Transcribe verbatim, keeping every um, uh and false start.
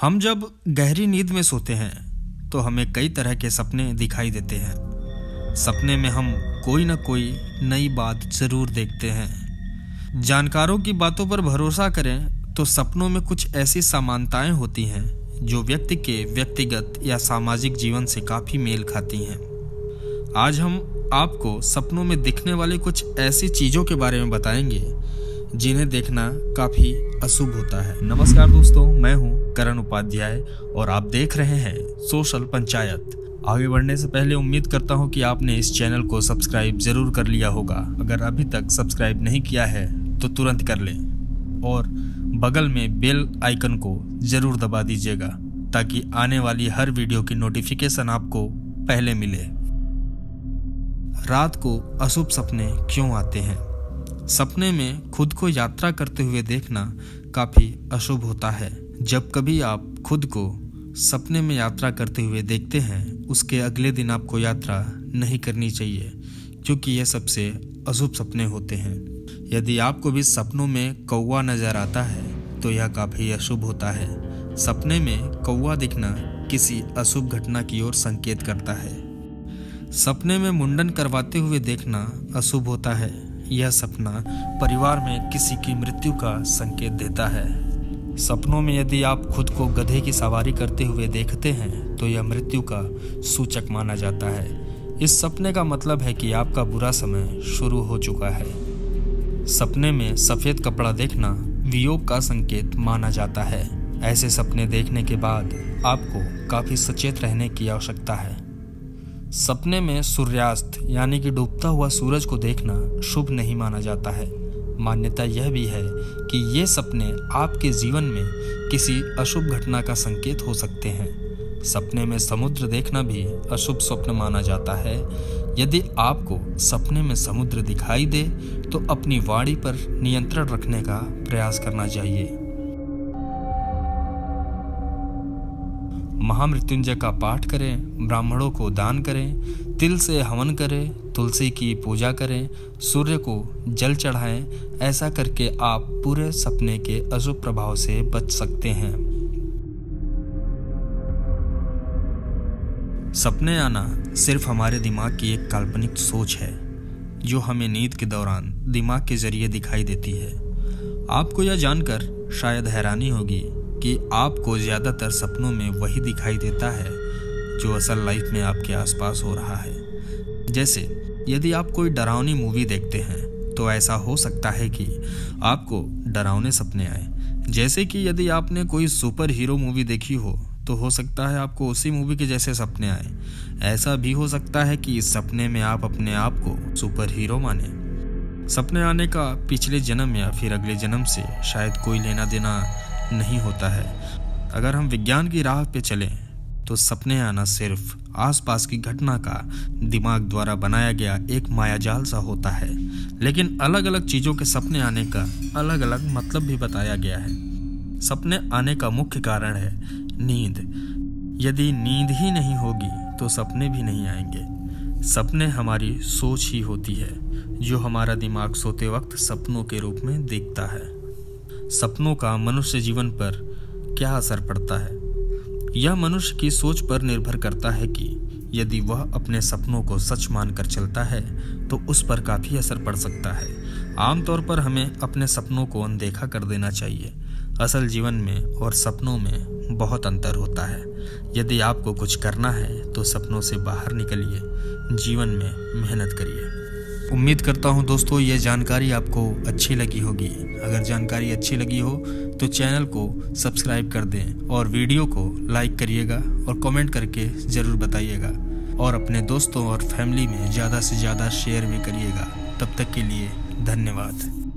हम जब गहरी नींद में सोते हैं तो हमें कई तरह के सपने दिखाई देते हैं। सपने में हम कोई ना कोई नई बात जरूर देखते हैं। जानकारों की बातों पर भरोसा करें तो सपनों में कुछ ऐसी समानताएं होती हैं जो व्यक्ति के व्यक्तिगत या सामाजिक जीवन से काफ़ी मेल खाती हैं। आज हम आपको सपनों में दिखने वाली कुछ ऐसी चीज़ों के बारे में बताएंगे जिन्हें देखना काफ़ी अशुभ होता है। नमस्कार दोस्तों, मैं हूं करण उपाध्याय और आप देख रहे हैं सोशल पंचायत। आगे बढ़ने से पहले उम्मीद करता हूं कि आपने इस चैनल को सब्सक्राइब जरूर कर लिया होगा। अगर अभी तक सब्सक्राइब नहीं किया है तो तुरंत कर लें और बगल में बेल आइकन को ज़रूर दबा दीजिएगा ताकि आने वाली हर वीडियो की नोटिफिकेशन आपको पहले मिले। रात को अशुभ सपने क्यों आते हैं? सपने में खुद को यात्रा करते हुए देखना काफ़ी अशुभ होता है। जब कभी आप खुद को सपने में यात्रा करते हुए देखते हैं, उसके अगले दिन आपको यात्रा नहीं करनी चाहिए क्योंकि ये सबसे अशुभ सपने होते हैं। यदि आपको भी सपनों में कौवा नज़र आता है तो यह काफ़ी अशुभ होता है। सपने में कौवा दिखना किसी अशुभ घटना की ओर संकेत करता है। सपने में मुंडन करवाते हुए देखना अशुभ होता है। यह सपना परिवार में किसी की मृत्यु का संकेत देता है। सपनों में यदि आप खुद को गधे की सवारी करते हुए देखते हैं तो यह मृत्यु का सूचक माना जाता है। इस सपने का मतलब है कि आपका बुरा समय शुरू हो चुका है। सपने में सफ़ेद कपड़ा देखना वियोग का संकेत माना जाता है। ऐसे सपने देखने के बाद आपको काफ़ी सचेत रहने की आवश्यकता है। सपने में सूर्यास्त यानी कि डूबता हुआ सूरज को देखना शुभ नहीं माना जाता है। मान्यता यह भी है कि ये सपने आपके जीवन में किसी अशुभ घटना का संकेत हो सकते हैं। सपने में समुद्र देखना भी अशुभ स्वप्न माना जाता है। यदि आपको सपने में समुद्र दिखाई दे तो अपनी वाणी पर नियंत्रण रखने का प्रयास करना चाहिए। महामृत्युंजय का पाठ करें, ब्राह्मणों को दान करें, तिल से हवन करें, तुलसी की पूजा करें, सूर्य को जल चढ़ाएं। ऐसा करके आप पूरे सपने के अशुभ प्रभाव से बच सकते हैं। सपने आना सिर्फ हमारे दिमाग की एक काल्पनिक सोच है जो हमें नींद के दौरान दिमाग के जरिए दिखाई देती है। आपको यह जानकर शायद हैरानी होगी कि आपको ज़्यादातर सपनों में वही दिखाई देता है जो असल लाइफ में आपके आसपास हो रहा है। जैसे यदि आप कोई डरावनी मूवी देखते हैं तो ऐसा हो सकता है कि आपको डरावने सपने आए। जैसे कि यदि आपने कोई सुपर हीरो मूवी देखी हो तो हो सकता है आपको उसी मूवी के जैसे सपने आए। ऐसा भी हो सकता है कि इस सपने में आप अपने आप को सुपर हीरो माने। सपने आने का पिछले जन्म या फिर अगले जन्म से शायद कोई लेना देना नहीं होता है। अगर हम विज्ञान की राह पे चलें तो सपने आना सिर्फ आसपास की घटना का दिमाग द्वारा बनाया गया एक मायाजाल सा होता है, लेकिन अलग अलग चीज़ों के सपने आने का अलग अलग मतलब भी बताया गया है। सपने आने का मुख्य कारण है नींद। यदि नींद ही नहीं होगी तो सपने भी नहीं आएंगे। सपने हमारी सोच ही होती है जो हमारा दिमाग सोते वक्त सपनों के रूप में देखता है। सपनों का मनुष्य जीवन पर क्या असर पड़ता है? यह मनुष्य की सोच पर निर्भर करता है कि यदि वह अपने सपनों को सच मानकर चलता है तो उस पर काफ़ी असर पड़ सकता है। आमतौर पर हमें अपने सपनों को अनदेखा कर देना चाहिए। असल जीवन में और सपनों में बहुत अंतर होता है। यदि आपको कुछ करना है तो सपनों से बाहर निकलिए, जीवन में मेहनत करिए। उम्मीद करता हूं दोस्तों ये जानकारी आपको अच्छी लगी होगी। अगर जानकारी अच्छी लगी हो तो चैनल को सब्सक्राइब कर दें और वीडियो को लाइक करिएगा और कमेंट करके ज़रूर बताइएगा और अपने दोस्तों और फैमिली में ज़्यादा से ज़्यादा शेयर भी करिएगा। तब तक के लिए धन्यवाद।